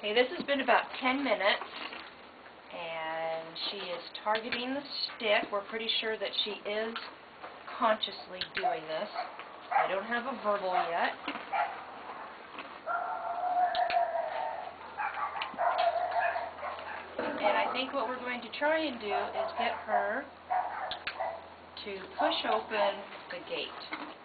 Okay, this has been about 10 minutes, and she is targeting the stick. We're pretty sure that she is consciously doing this. I don't have a verbal yet. And I think what we're going to try and do is get her to push open the gate.